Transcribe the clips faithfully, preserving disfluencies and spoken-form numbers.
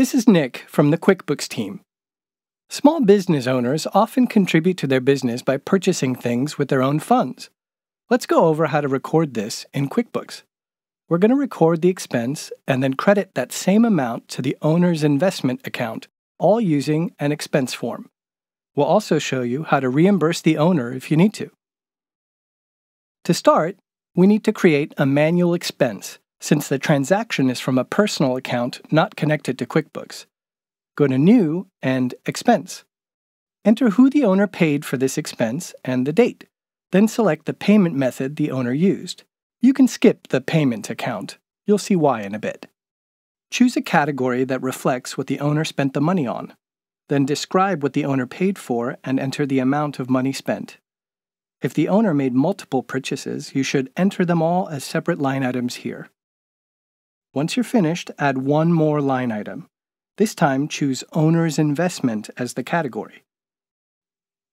This is Nick from the QuickBooks team. Small business owners often contribute to their business by purchasing things with their own funds. Let's go over how to record this in QuickBooks. We're going to record the expense and then credit that same amount to the owner's investment account, all using an expense form. We'll also show you how to reimburse the owner if you need to. To start, we need to create a manual expense, since the transaction is from a personal account not connected to QuickBooks. Go to New and Expense. Enter who the owner paid for this expense and the date. Then select the payment method the owner used. You can skip the payment account. You'll see why in a bit. Choose a category that reflects what the owner spent the money on. Then describe what the owner paid for and enter the amount of money spent. If the owner made multiple purchases, you should enter them all as separate line items here. Once you're finished, add one more line item. This time, choose Owner's Investment as the category.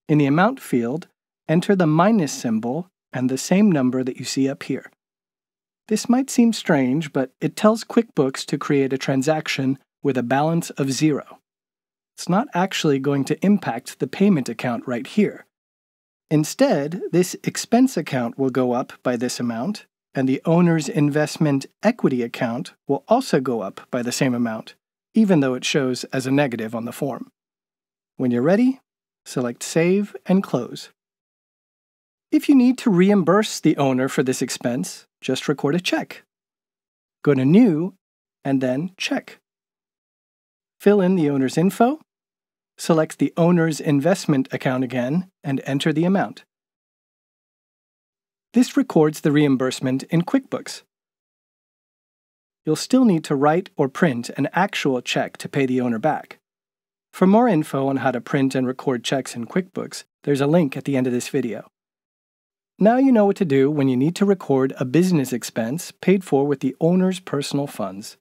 In the Amount field, enter the minus symbol and the same number that you see up here. This might seem strange, but it tells QuickBooks to create a transaction with a balance of zero. It's not actually going to impact the payment account right here. Instead, this expense account will go up by this amount, and the Owner's Investment Equity account will also go up by the same amount, even though it shows as a negative on the form. When you're ready, select Save and Close. If you need to reimburse the owner for this expense, just record a check. Go to New, and then Check. Fill in the owner's info, select the Owner's Investment account again, and enter the amount. This records the reimbursement in QuickBooks. You'll still need to write or print an actual check to pay the owner back. For more info on how to print and record checks in QuickBooks, there's a link at the end of this video. Now you know what to do when you need to record a business expense paid for with the owner's personal funds.